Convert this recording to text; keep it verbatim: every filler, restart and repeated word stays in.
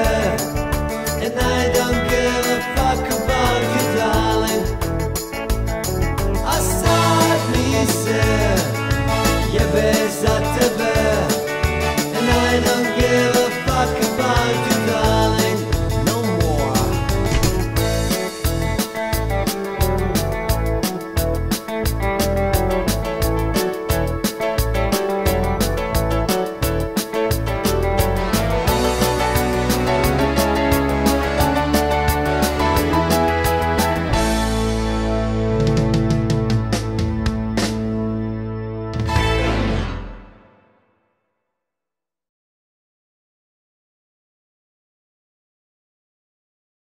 Tebe